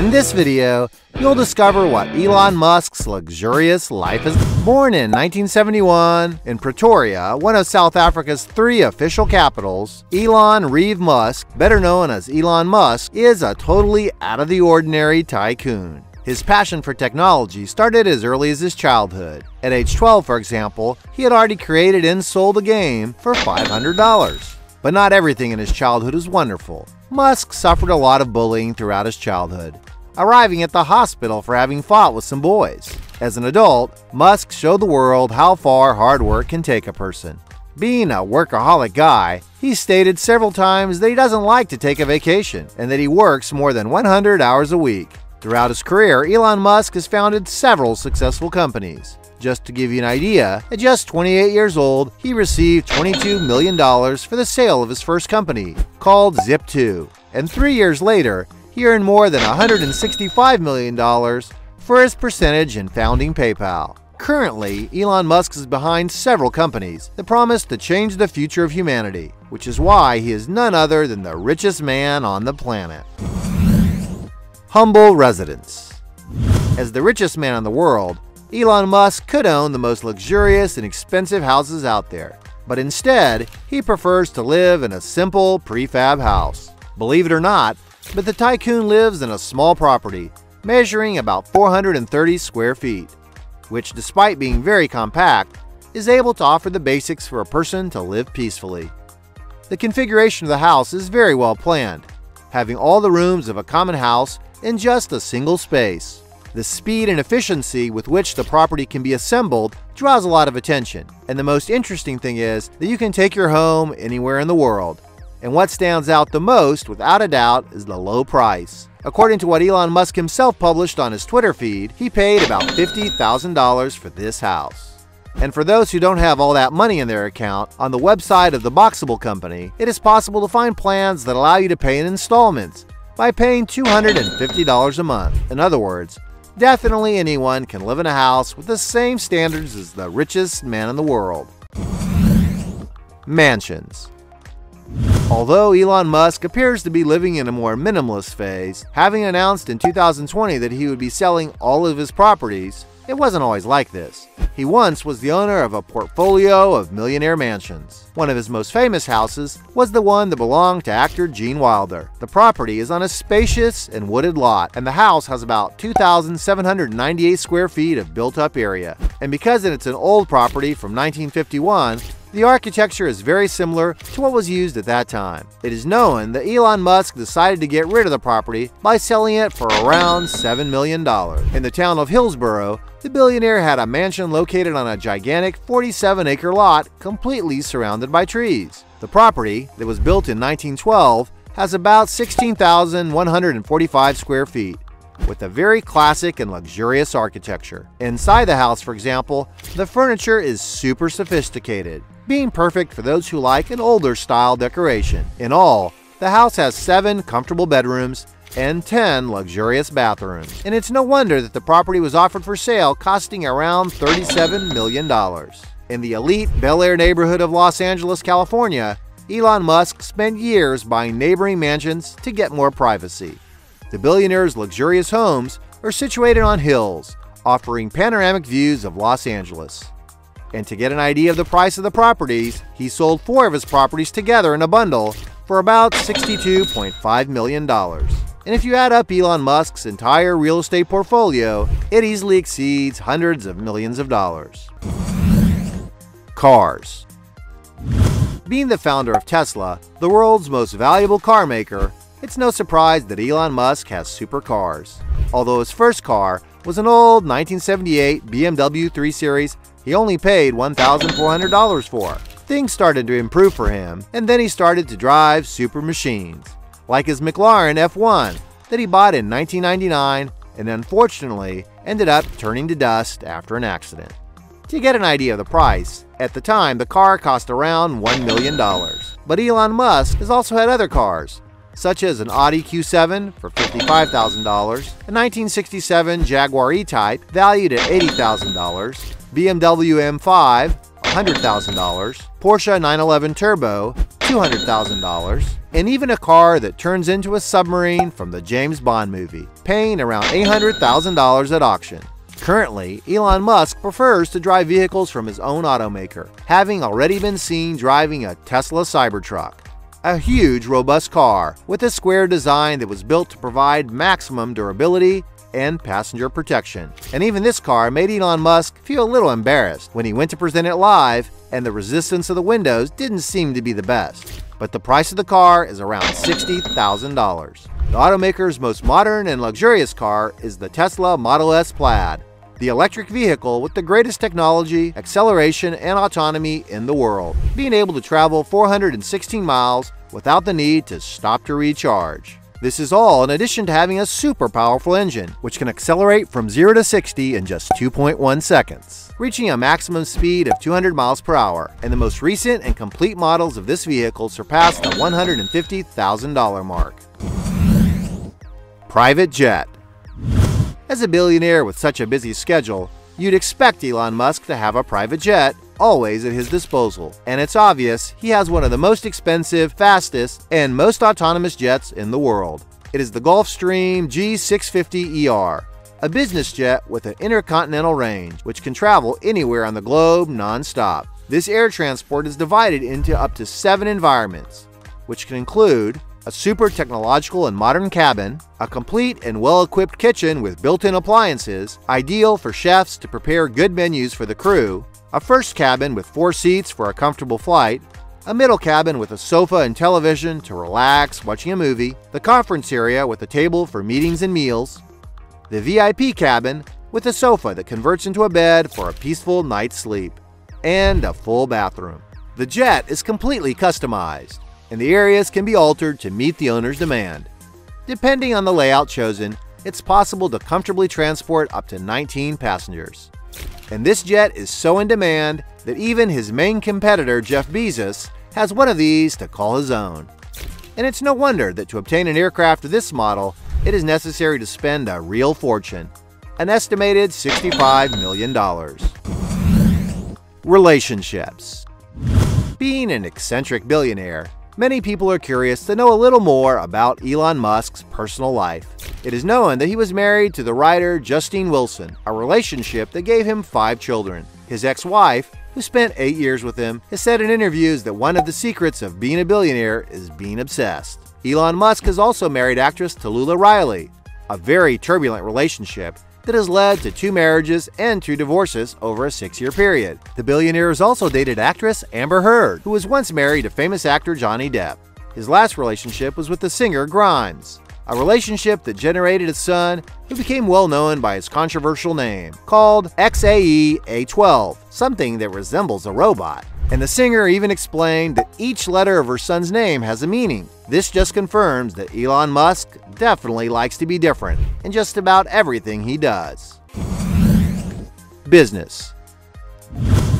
In this video, you'll discover what Elon Musk's luxurious life is. Born in 1971 in Pretoria, one of South Africa's three official capitals, Elon Reeve Musk, better known as Elon Musk, is a totally out-of-the-ordinary tycoon. His passion for technology started as early as his childhood. At age 12, for example, he had already created and sold a game for $500. But not everything in his childhood is wonderful. Musk suffered a lot of bullying throughout his childhood, arriving at the hospital for having fought with some boys. As an adult, Musk showed the world how far hard work can take a person. Being a workaholic guy, he stated several times that he doesn't like to take a vacation and that he works more than 100 hours a week. Throughout his career, Elon Musk has founded several successful companies. Just to give you an idea, at just 28 years old, he received $22 million for the sale of his first company, called Zip2. And 3 years later, he earned more than $165 million for his percentage in founding PayPal. Currently, Elon Musk is behind several companies that promise to change the future of humanity, which is why he is none other than the richest man on the planet. Humble residence. As the richest man in the world, Elon Musk could own the most luxurious and expensive houses out there, but instead, he prefers to live in a simple prefab house. Believe it or not, but the tycoon lives in a small property, measuring about 430 square feet, which despite being very compact, is able to offer the basics for a person to live peacefully. The configuration of the house is very well planned, having all the rooms of a common house in just a single space. The speed and efficiency with which the property can be assembled draws a lot of attention, and the most interesting thing is that you can take your home anywhere in the world. And what stands out the most, without a doubt, is the low price. According to what Elon Musk himself published on his Twitter feed, he paid about $50,000 for this house. And for those who don't have all that money in their account, on the website of the Boxable company, it is possible to find plans that allow you to pay in installments by paying $250 a month. In other words, definitely anyone can live in a house with the same standards as the richest man in the world. Mansions. Although Elon Musk appears to be living in a more minimalist phase, having announced in 2020 that he would be selling all of his properties, it wasn't always like this. He once was the owner of a portfolio of millionaire mansions. One of his most famous houses was the one that belonged to actor Gene Wilder. The property is on a spacious and wooded lot, and the house has about 2,798 square feet of built-up area. And because it's an old property from 1951, the architecture is very similar to what was used at that time. It is known that Elon Musk decided to get rid of the property by selling it for around $7 million. In the town of Hillsboro, the billionaire had a mansion located on a gigantic 47-acre lot completely surrounded by trees. The property, that was built in 1912, has about 16,145 square feet, with a very classic and luxurious architecture. Inside the house, for example, the furniture is super sophisticated, being perfect for those who like an older style decoration. In all, the house has 7 comfortable bedrooms and 10 luxurious bathrooms. And it's no wonder that the property was offered for sale, costing around $37 million. In the elite Bel Air neighborhood of Los Angeles, California, Elon Musk spent years buying neighboring mansions to get more privacy. The billionaire's luxurious homes are situated on hills, offering panoramic views of Los Angeles. And to get an idea of the price of the properties, he sold 4 of his properties together in a bundle for about $62.5 million. And if you add up Elon Musk's entire real estate portfolio, it easily exceeds hundreds of millions of dollars. Cars. Being the founder of Tesla, the world's most valuable car maker, it's no surprise that Elon Musk has supercars. Although his first car was an old 1978 BMW 3 Series, he only paid $1,400 for. Things started to improve for him, and then he started to drive super machines, like his McLaren F1 that he bought in 1999 and unfortunately ended up turning to dust after an accident. To get an idea of the price, at the time the car cost around $1 million. But Elon Musk has also had other cars, such as an Audi Q7 for $55,000, a 1967 Jaguar E-Type valued at $80,000, BMW M5, a $100,000, Porsche 911 Turbo, $200,000, and even a car that turns into a submarine from the James Bond movie, paying around $800,000 at auction. Currently, Elon Musk prefers to drive vehicles from his own automaker, having already been seen driving a Tesla Cybertruck, a huge, robust car with a square design that was built to provide maximum durability and passenger protection. And even this car made Elon Musk feel a little embarrassed when he went to present it live, and the resistance of the windows didn't seem to be the best. But the price of the car is around $60,000. The automaker's most modern and luxurious car is the Tesla Model S Plaid, the electric vehicle with the greatest technology, acceleration, and autonomy in the world, being able to travel 416 miles without the need to stop to recharge. This is all in addition to having a super powerful engine, which can accelerate from 0 to 60 in just 2.1 seconds, reaching a maximum speed of 200 miles per hour, and the most recent and complete models of this vehicle surpass the $150,000 mark. Private jet. As a billionaire with such a busy schedule, you'd expect Elon Musk to have a private jet always at his disposal, and it's obvious he has one of the most expensive, fastest, and most autonomous jets in the world. It is the Gulfstream G650ER, a business jet with an intercontinental range, which can travel anywhere on the globe non-stop. This air transport is divided into up to 7 environments, which can include a super technological and modern cabin, a complete and well-equipped kitchen with built-in appliances, ideal for chefs to prepare good menus for the crew, a first cabin with 4 seats for a comfortable flight, a middle cabin with a sofa and television to relax watching a movie, the conference area with a table for meetings and meals, the VIP cabin with a sofa that converts into a bed for a peaceful night's sleep, and a full bathroom. The jet is completely customized, and the areas can be altered to meet the owner's demand. Depending on the layout chosen, it's possible to comfortably transport up to 19 passengers. And this jet is so in demand that even his main competitor, Jeff Bezos, has one of these to call his own. And it's no wonder that to obtain an aircraft of this model, it is necessary to spend a real fortune, an estimated $65 million. Relationships. Being an eccentric billionaire, many people are curious to know a little more about Elon Musk's personal life. It is known that he was married to the writer Justine Wilson, a relationship that gave him 5 children. His ex-wife, who spent 8 years with him, has said in interviews that one of the secrets of being a billionaire is being obsessed. Elon Musk has also married actress Tallulah Riley, a very turbulent relationship that has led to 2 marriages and 2 divorces over a 6-year period. The billionaire has also dated actress Amber Heard, who was once married to famous actor Johnny Depp. His last relationship was with the singer Grimes, a relationship that generated a son who became well known by his controversial name, called XAEA12, something that resembles a robot. And the singer even explained that each letter of her son's name has a meaning. This just confirms that Elon Musk definitely likes to be different in just about everything he does. Business.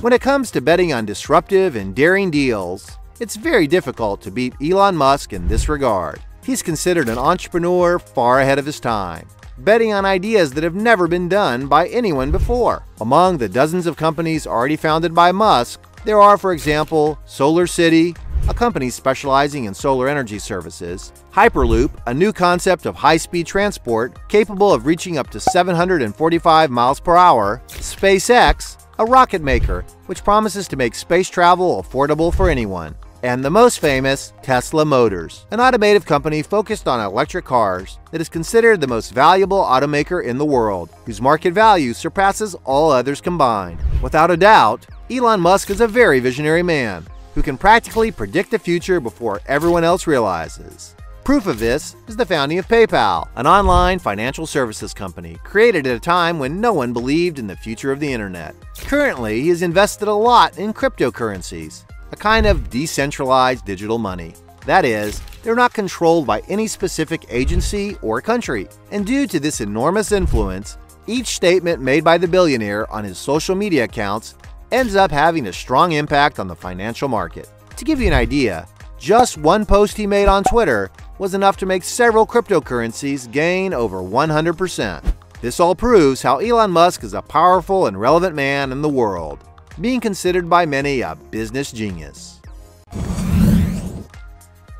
When it comes to betting on disruptive and daring deals, it's very difficult to beat Elon Musk in this regard. He's considered an entrepreneur far ahead of his time, betting on ideas that have never been done by anyone before. Among the dozens of companies already founded by Musk, there are, for example, SolarCity, a company specializing in solar energy services, Hyperloop, a new concept of high-speed transport capable of reaching up to 745 miles per hour, SpaceX, a rocket maker which promises to make space travel affordable for anyone, and the most famous, Tesla Motors, an automotive company focused on electric cars that is considered the most valuable automaker in the world, whose market value surpasses all others combined. Without a doubt, Elon Musk is a very visionary man who can practically predict the future before everyone else realizes. Proof of this is the founding of PayPal, an online financial services company created at a time when no one believed in the future of the internet. Currently, he has invested a lot in cryptocurrencies, a kind of decentralized digital money. That is, they're not controlled by any specific agency or country. And due to this enormous influence, each statement made by the billionaire on his social media accounts ends up having a strong impact on the financial market. To give you an idea, just one post he made on Twitter was enough to make several cryptocurrencies gain over 100%. This all proves how Elon Musk is a powerful and relevant man in the world, being considered by many a business genius.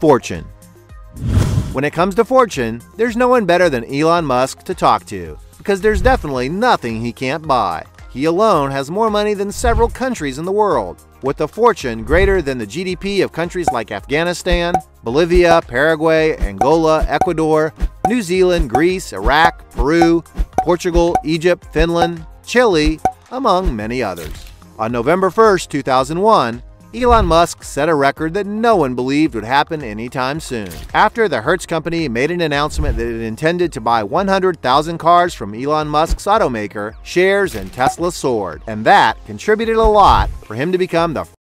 Fortune. When it comes to fortune, there's no one better than Elon Musk to talk to, because there's definitely nothing he can't buy. He alone has more money than several countries in the world, with a fortune greater than the GDP of countries like Afghanistan, Bolivia, Paraguay, Angola, Ecuador, New Zealand, Greece, Iraq, Peru, Portugal, Egypt, Finland, Chile, among many others. On November 1st, 2001, Elon Musk set a record that no one believed would happen anytime soon. After the Hertz company made an announcement that it intended to buy 100,000 cars from Elon Musk's automaker, shares in Tesla soared, and that contributed a lot for him to become the